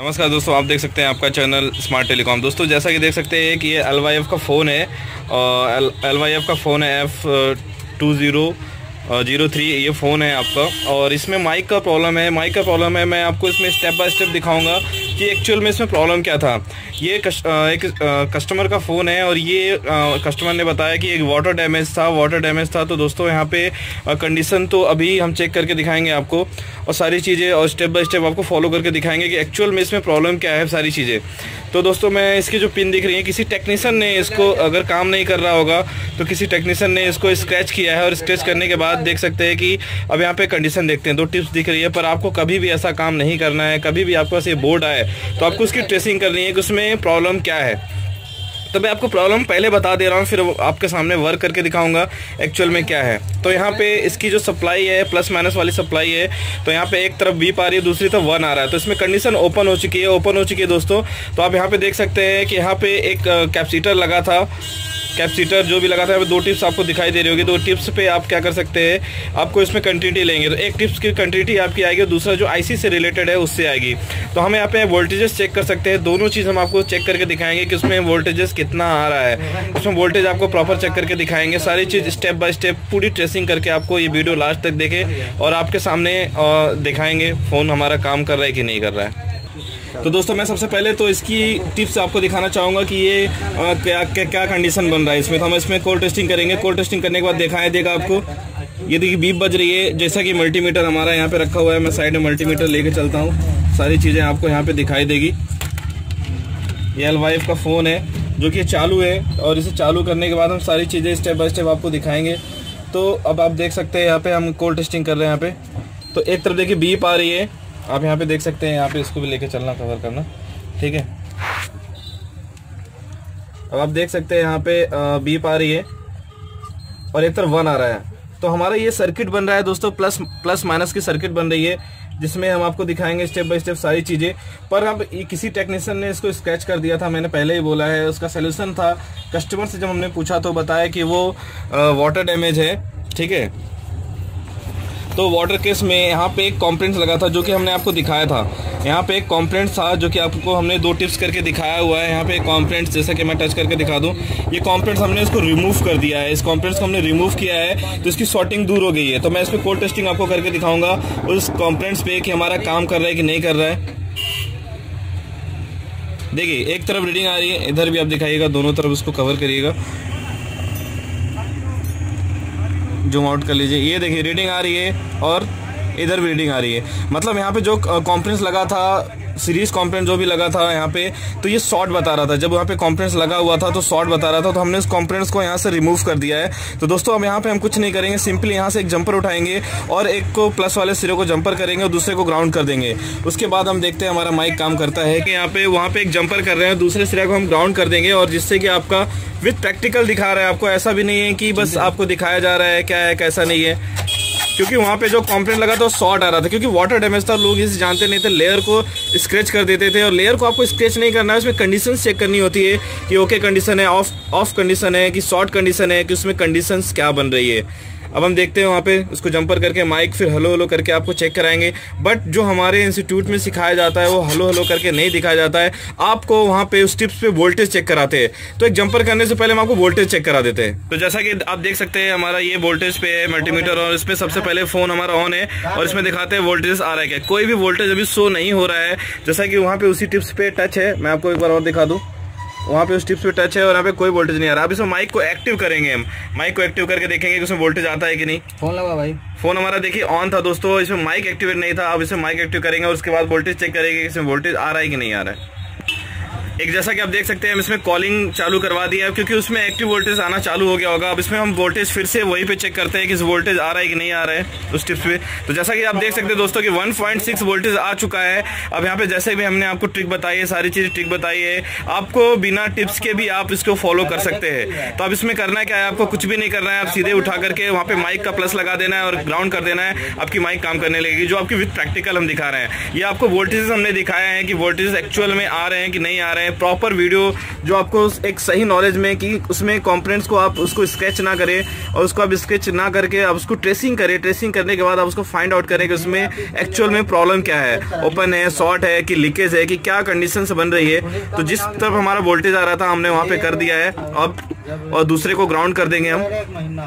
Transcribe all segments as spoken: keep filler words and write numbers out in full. नमस्कार दोस्तों, आप देख सकते हैं आपका चैनल स्मार्ट टेलीकॉम। दोस्तों जैसा कि देख सकते हैं कि ये एल वाई एफ़ का फ़ोन है और एल वाई एफ़ का फ़ोन है F two zero zero three. ये फ़ोन है आपका और इसमें माइक का प्रॉब्लम है माइक का प्रॉब्लम है मैं आपको इसमें स्टेप बाय स्टेप दिखाऊंगा कि एक्चुअल में इसमें प्रॉब्लम क्या था। ये कस्ट, एक कस्टमर का फ़ोन है और ये कस्टमर ने बताया कि एक वाटर डैमेज था वाटर डैमेज था तो दोस्तों यहाँ पे कंडीशन तो अभी हम चेक करके दिखाएंगे आपको और सारी चीज़ें और स्टेप बाय स्टेप आपको फॉलो करके दिखाएंगे कि एक्चुअल में इसमें प्रॉब्लम क्या है सारी चीज़ें। तो दोस्तों मैं इसकी जो पिन दिख रही है, किसी टेक्नीशियन ने इसको, अगर काम नहीं कर रहा होगा तो किसी टेक्नीशियन ने इसको स्क्रैच किया है और स्क्रैच करने के बाद देख सकते हैं कि अब यहाँ पे कंडीशन देखते हैं, दो टिप्स दिख रही है। पर आपको कभी भी ऐसा काम नहीं करना है, कभी भी आपके पास ये बोर्ड आए तो आपको उसकी ट्रेसिंग करनी है कि उसमें प्रॉब्लम क्या है। तो मैं आपको प्रॉब्लम पहले बता दे रहा हूँ, फिर आपके सामने वर्क करके दिखाऊंगा एक्चुअल में क्या है। तो यहाँ पे इसकी जो सप्लाई है प्लस माइनस वाली सप्लाई है, तो यहाँ पे एक तरफ बीप आ रही है, दूसरी तरफ वन आ रहा है। तो इसमें कंडीशन ओपन हो चुकी है ओपन हो चुकी है दोस्तों। तो आप यहाँ पे देख सकते हैं कि यहाँ पे एक कैपेसिटर लगा था कैपेसिटर जो भी लगा था, दो टिप्स आपको दिखाई दे रही होगी। दो टिप्स पे आप क्या कर सकते हैं, आपको इसमें कंटिन्यूटी लेंगे तो एक टिप्स की कंटिन्यूटी आपकी आएगी और दूसरा जो आईसी से रिलेटेड है उससे आएगी। तो हम यहाँ पे वोल्टेजेस चेक कर सकते हैं, दोनों चीज़ हम आपको चेक करके दिखाएंगे कि उसमें वोल्टेजेस कितना आ रहा है, उसमें वोल्टेज आपको प्रॉपर चेक करके दिखाएंगे। सारी चीज़ स्टेप बाय स्टेप पूरी ट्रेसिंग करके आपको ये वीडियो लास्ट तक देखें और आपके सामने दिखाएंगे फ़ोन हमारा काम कर रहा है कि नहीं कर रहा है। तो दोस्तों मैं सबसे पहले तो इसकी टिप्स आपको दिखाना चाहूँगा कि ये आ, क्या क्या, क्या कंडीशन बन रहा है इसमें। तो हम इसमें कोड टेस्टिंग करेंगे, कोड टेस्टिंग करने के बाद दिखाया देगा आपको। ये देखिए बीप बज रही है, जैसा कि मल्टीमीटर हमारा यहाँ पे रखा हुआ है। मैं साइड में मल्टीमीटर लेके चलता हूँ, सारी चीज़ें आपको यहाँ पर दिखाई देगी। ये एल वाई एफ़ का फ़ोन है जो कि चालू है और इसे चालू करने के बाद हम सारी चीज़ें स्टेप बाय स्टेप आपको दिखाएँगे। तो अब आप देख सकते हैं यहाँ पर हम कोड टेस्टिंग कर रहे हैं। यहाँ पर तो एक तरफ देखिए बीप आ रही है, आप यहाँ पे देख सकते हैं। यहाँ पे इसको भी लेके चलना, कवर करना, ठीक है। अब आप देख सकते हैं यहाँ पे बीप आ रही है और एक तरफ वन आ रहा है। तो हमारा ये सर्किट बन रहा है दोस्तों, प्लस प्लस माइनस की सर्किट बन रही है जिसमें हम आपको दिखाएंगे स्टेप बाय स्टेप सारी चीज़ें। पर अब किसी टेक्नीशियन ने इसको स्क्रैच कर दिया था, मैंने पहले ही बोला है। उसका सोल्यूशन था, कस्टमर से जब हमने पूछा तो बताया कि वो वाटर डैमेज है, ठीक है। तो वाटर केस में यहाँ पे एक कॉम्प्रेंस लगा था जो कि हमने आपको दिखाया था। यहाँ पे एक कॉम्प्रेंस था जो कि आपको हमने दो टिप्स करके दिखाया हुआ है। यहाँ पे एक कॉम्प्रेंस, जैसा कि मैं टच करके दिखा दूँ, ये कॉम्प्रेंस हमने इसको रिमूव कर दिया है। इस कॉम्प्रेंस को हमने रिमूव किया है तो इसकी शॉर्टिंग दूर हो गई है। तो मैं इस पर कोड टेस्टिंग आपको करके दिखाऊँगा उस कॉम्प्रेंस पे कि हमारा काम कर रहा है कि नहीं कर रहा है। देखिए एक तरफ रीडिंग आ रही है, इधर भी आप दिखाइएगा, दोनों तरफ उसको कवर करिएगा, जूम आउट कर लीजिए। ये देखिए रीडिंग आ रही है और इधर भी रीडिंग आ रही है। मतलब यहाँ पे जो कॉम्प्रेंस लगा था, सीरीज कॉम्प्रेंस जो भी लगा था यहाँ पे, तो ये शॉर्ट बता रहा था। जब यहाँ पे कॉम्प्रेंस लगा हुआ था तो शॉर्ट बता रहा था, तो हमने उस कॉम्प्रेंस को यहाँ से रिमूव कर दिया है। तो दोस्तों अब यहाँ पे हम कुछ नहीं करेंगे, सिंपली यहाँ से एक जंपर उठाएंगे और एक को प्लस वाले सिरे को जंपर करेंगे और दूसरे को ग्राउंड कर देंगे। उसके बाद हम देखते हैं हमारा माइक काम करता है कि यहाँ पे वहाँ पे एक जंपर कर रहे हैं, दूसरे सिरे को हम ग्राउंड कर देंगे, और जिससे कि आपका विथ प्रैक्टिकल दिखा रहा है आपको। ऐसा भी नहीं है कि बस आपको दिखाया जा रहा है क्या है कैसा नहीं है, क्योंकि वहाँ पे जो कॉम्प्लेंट लगा था वो शॉर्ट आ रहा था, क्योंकि वाटर डैमेज था। लोग इसे जानते नहीं थे, लेयर को स्क्रैच कर देते थे, और लेयर को आपको स्क्रैच नहीं करना है, उसमें कंडीशन चेक करनी होती है कि ओके कंडीशन है, ऑफ ऑफ कंडीशन है कि शॉर्ट कंडीशन है, कि उसमें कंडीशंस क्या बन रही है। अब हम देखते हैं वहाँ पे उसको जंपर करके माइक, फिर हलो हलो करके आपको चेक कराएंगे। बट जो हमारे इंस्टीट्यूट में सिखाया जाता है वो हलो हलो करके नहीं दिखाया जाता है, आपको वहाँ पे उस टिप्स पे वोल्टेज चेक कराते हैं। तो एक जंपर करने से पहले हम आपको वोल्टेज चेक करा देते हैं। तो जैसा कि आप देख सकते हैं हमारा ये वोल्टेज पे है मल्टीमीटर, और इसमें सबसे पहले फ़ोन हमारा ऑन है और इसमें दिखाते हैं वोल्टेज आ रहा है क्या। कोई भी वोल्टेज अभी शो नहीं हो रहा है, जैसा कि वहाँ पर उसी टिप्स पे टच है। मैं आपको एक बार और दिखा दूँ, वहाँ पे उस टिप्स पे टच है और यहाँ पे कोई वोल्टेज नहीं आ रहा। अब इसमें माइक को एक्टिव करेंगे, हम माइक को एक्टिव करके देखेंगे कि उसमें वोल्टेज आता है कि नहीं। फोन लगा भाई, फोन हमारा देखिए ऑन था दोस्तों, इसमें माइक एक्टिवेट नहीं था। अब इसमें माइक एक्टिव करेंगे और उसके बाद वोल्टेज चेक करेंगे कि इसमें वोल्टेज आ रहा है कि नहीं आ रहा है। एक जैसा कि आप देख सकते हैं हम इसमें कॉलिंग चालू करवा दी है, क्योंकि उसमें एक्टिव वोल्टेज आना चालू हो गया होगा। अब इसमें हम वोल्टेज फिर से वहीं पे चेक करते हैं कि इस वोल्टेज आ रहा है कि नहीं आ रहा है उस टिप्स पे। तो जैसा कि आप देख सकते हैं दोस्तों कि वन पॉइंट सिक्स वोल्टेज आ चुका है। अब यहाँ पे जैसे भी हमने आपको ट्रिक बताई है, सारी चीज़ ट्रिक बताई है, आपको बिना टिप्स के भी आप इसको फॉलो कर सकते हैं। तो अब इसमें करना क्या है, आपको कुछ भी नहीं करना है, आप सीधे उठा करके वहाँ पर माइक का प्लस लगा देना है और ग्राउंड कर देना है, आपकी माइक काम करने लगेगी। जो आपकी विथ प्रैक्टिकल हम दिखा रहे हैं, ये आपको वोल्टेजेस हमने दिखाया है कि वोल्टेज एक्चुअल में आ रहे हैं कि नहीं आ रहे हैं। बनाएं प्रॉपर वीडियो जो आपको एक सही नॉलेज में कि उसमें कंपोनेंट्स को आप उसको स्केच ना करें और उसको आप स्केच ना करके आप उसको ट्रेसिंग करें। ट्रेसिंग करने के बाद आप उसको फाइंड आउट करें कि उसमें एक्चुअल में प्रॉब्लम क्या है, ओपन है, शॉर्ट है कि लीकेज है कि क्या कंडीशन बन रही है। तो जिस तरफ हमारा वोल्टेज आ रहा था हमने वहाँ पे कर दिया है अब, और दूसरे को ग्राउंड कर देंगे हम,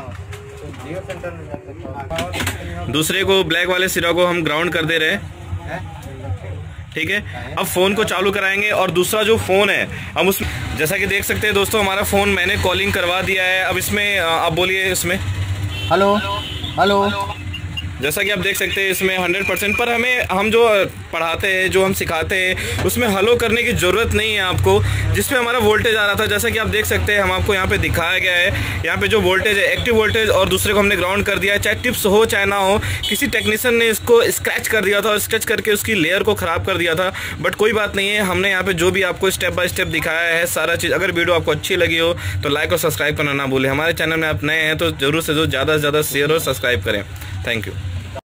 दूसरे को ब्लैक वाले सिरा को हम ग्राउंड कर दे रहे हैं। ठीक है, अब फोन को चालू कराएंगे और दूसरा जो फोन है हम उसमें जैसा कि देख सकते हैं दोस्तों हमारा फोन मैंने कॉलिंग करवा दिया है। अब इसमें आप बोलिए, इसमें हेलो हेलो जैसा कि आप देख सकते हैं इसमें हंड्रेड परसेंट। पर हमें हम जो पढ़ाते हैं जो हम सिखाते हैं उसमें हलो करने की ज़रूरत नहीं है आपको। जिसपे हमारा वोल्टेज आ रहा था जैसा कि आप देख सकते हैं हम आपको यहाँ पे दिखाया गया है, यहाँ पे जो वोल्टेज है एक्टिव वोल्टेज और दूसरे को हमने ग्राउंड कर दिया है। चाहे टिप्स हो चाहे ना हो, किसी टेक्नीशियन ने इसको स्क्रैच कर दिया था और स्क्रैच करके उसकी लेयर को ख़राब कर दिया था, बट कोई बात नहीं है। हमने यहाँ पर जो भी आपको स्टेप बाय स्टेप दिखाया है सारा चीज़, अगर वीडियो आपको अच्छी लगी हो तो लाइक और सब्सक्राइब करना ना भूलें। हमारे चैनल में आप नए हैं तो जरूर से जरूर ज़्यादा से ज़्यादा शेयर और सब्सक्राइब करें। Thank you.